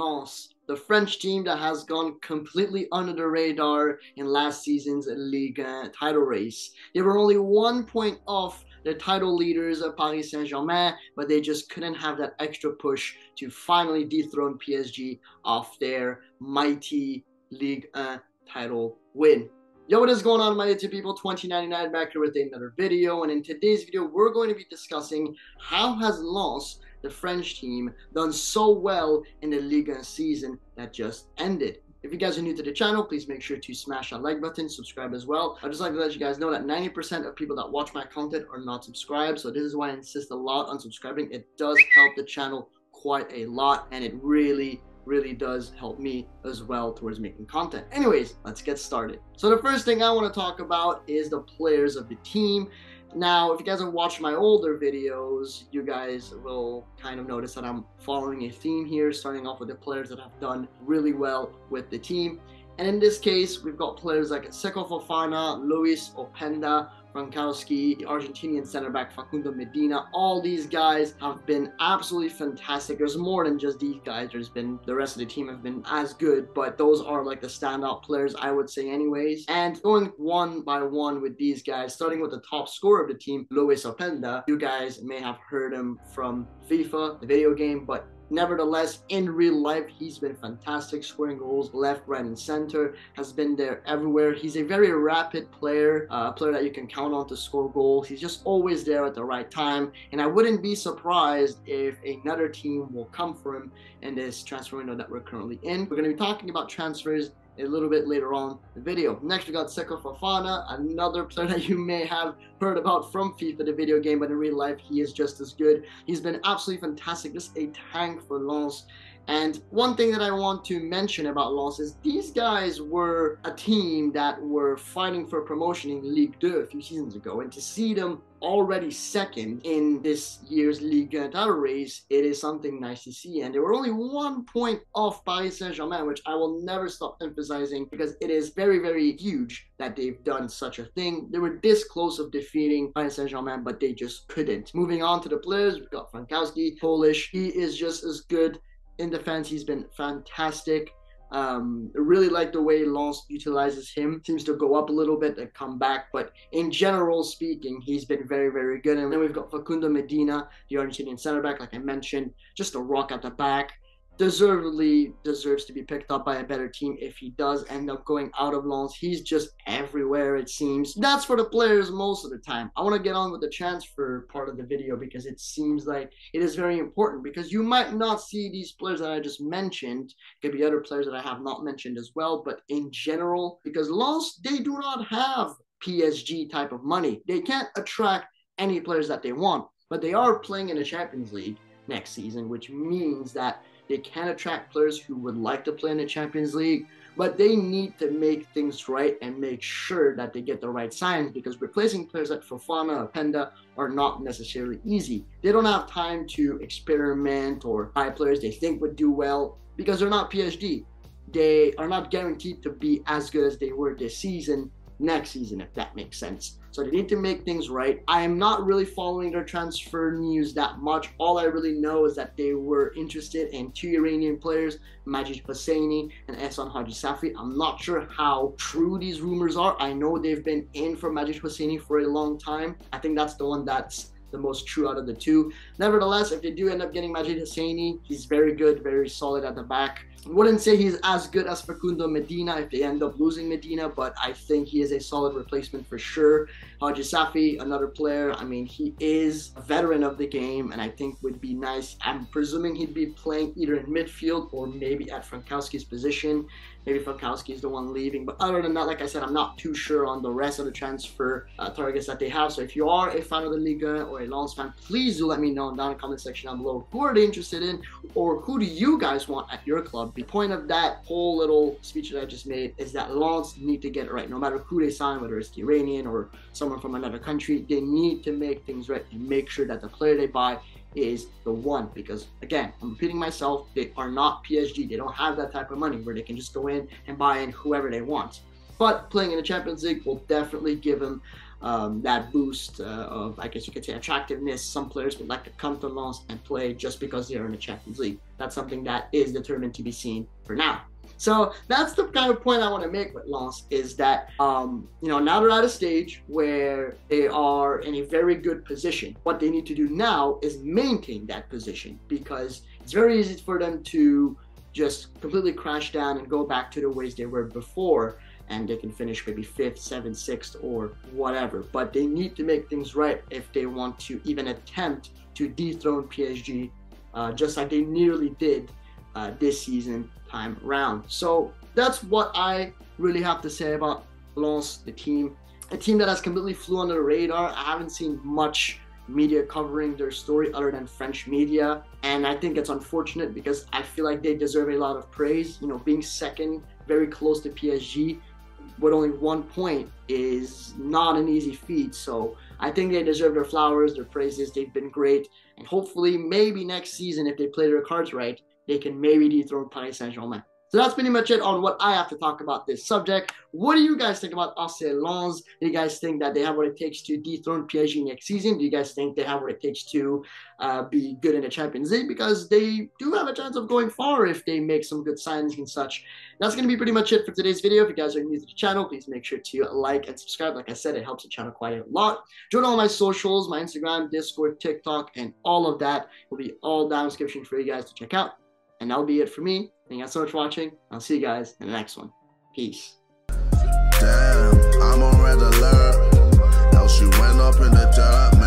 Lens, the French team that has gone completely under the radar in last season's Ligue 1 title race. They were only 1 point off the title leaders of Paris Saint-Germain, but they just couldn't have that extra push to finally dethrone PSG off their mighty Ligue 1 title win. Yo, what is going on, my YouTube people? Twenty9United back here with another video, and in today's video we're going to be discussing how has Lens, the French team, done so well in the Ligue 1 season that just ended. If you guys are new to the channel, please make sure to smash that like button, subscribe as well. I'd just like to let you guys know that 90% of people that watch my content are not subscribed, so this is why I insist a lot on subscribing. It does help the channel quite a lot, and it really does help me as well towards making content. Anyways, let's get started. So the first thing I want to talk about is the players of the team. Now, if you guys have watched my older videos, you guys will kind of notice that I'm following a theme here, starting off with the players that have done really well with the team. And in this case, we've got players like Seko Fofana, Luis Openda, Frankowski, the Argentinian center-back Facundo Medina. All these guys have been absolutely fantastic. There's more than just these guys. There's been the rest of the team have been as good, but those are like the standout players, I would say anyways. And going one by one with these guys, starting with the top scorer of the team, Luis Openda. You guys may have heard him from FIFA, the video game, but nevertheless, in real life, he's been fantastic, scoring goals left, right, and center, has been there everywhere. He's a very rapid player, a player that you can count on to score goals. He's just always there at the right time, and I wouldn't be surprised if another team will come for him in this transfer window that we're currently in. We're going to be talking about transfers a little bit later on in the video. Next, we got Seko Fofana, another player that you may have heard about from FIFA, the video game, but in real life, he is just as good. He's been absolutely fantastic, just a tank for Lens. And one thing that I want to mention about Lens is these guys were a team that were fighting for promotion in Ligue 2 a few seasons ago, and to see them already second in this year's Ligue 1 title race, it is something nice to see. And they were only 1 point off Paris Saint-Germain, which I will never stop emphasizing because it is very huge that they've done such a thing. They were this close of defeating Paris Saint-Germain, but they just couldn't. Moving on to the players, we've got Frankowski, Polish. He is just as good. In defense, he's been fantastic. Really like the way Lens utilizes him. Seems to go up a little bit and come back, but in general speaking, he's been very good. And then we've got Facundo Medina, the Argentinian center back, like I mentioned, just a rock at the back. Deservedly deserves to be picked up by a better team if he does end up going out of Lens. He's just everywhere, it seems. That's for the players most of the time. I want to get on with the transfer part of the video because it seems like it is very important, because you might not see these players that I just mentioned. It could be other players that I have not mentioned as well, but in general, because Lens, they do not have PSG type of money. They can't attract any players that they want, but they are playing in the Champions League next season, which means that they can attract players who would like to play in the Champions League, but they need to make things right and make sure that they get the right signs, because replacing players like Fofana, Openda are not necessarily easy. They don't have time to experiment or buy players they think would do well because they're not PSG. They are not guaranteed to be as good as they were this season, next season, if that makes sense. So they need to make things right. I am not really following their transfer news that much. All I really know is that they were interested in two Iranian players, Majid Hosseini and Esan Hajisafi. I'm not sure how true these rumors are. I know they've been in for Majid Hosseini for a long time. I think that's the one that's the most true out of the two. Nevertheless, if they do end up getting Majid Hosseini, he's very good, very solid at the back. I wouldn't say he's as good as Facundo Medina if they end up losing Medina, but I think he is a solid replacement for sure. Hajisafi, another player, I mean, he is a veteran of the game and I think would be nice. I'm presuming he'd be playing either in midfield or maybe at Frankowski's position. Maybe Frankowski is the one leaving, but other than that, like I said, I'm not too sure on the rest of the transfer targets that they have. So if you are a fan of the Ligue 1 or a Lens fan, please do let me know down in the comment section down below who are they interested in, or who do you guys want at your club. The point of that whole little speech that I just made is that Lens need to get it right. No matter who they sign, whether it's the Iranian or someone from another country, they need to make things right and make sure that the player they buy is the one, because again, I'm repeating myself, they are not PSG. They don't have that type of money where they can just go in and buy in whoever they want. but playing in the Champions League will definitely give him that boost of, I guess you could say, attractiveness. Some players would like to come to Lens and play just because they are in the Champions League. That's something that is determined to be seen for now. So that's the kind of point I want to make with Lens, is that, you know, now they're at a stage where they are in a very good position. What they need to do now is maintain that position, because it's very easy for them to just completely crash down and go back to the ways they were before, and they can finish maybe 5th, 7th, 6th or whatever. But they need to make things right if they want to even attempt to dethrone PSG, just like they nearly did this season time round. So that's what I really have to say about Lens, the team. A team that has completely flew under the radar. I haven't seen much media covering their story other than French media, and I think it's unfortunate because I feel like they deserve a lot of praise. You know, being second, very close to PSG, with only 1 point is not an easy feat. So I think they deserve their flowers, their praises. They've been great, and hopefully maybe next season, if they play their cards right, they can maybe dethrone Paris Saint-Germain. So that's pretty much it on what I have to talk about this subject. What do you guys think about AC Lens? Do you guys think that they have what it takes to dethrone PSG next season? Do you guys think they have what it takes to be good in the Champions League? Because they do have a chance of going far if they make some good signings and such. That's going to be pretty much it for today's video. If you guys are new to the channel, please make sure to like and subscribe. Like I said, it helps the channel quite a lot. Join all my socials, my Instagram, Discord, TikTok, and all of that will be all down in the description for you guys to check out. And that'll be it for me. Thank you guys so much for watching. I'll see you guys in the next one. Peace. Damn, I'm on red alert. Now she went up in the dirt.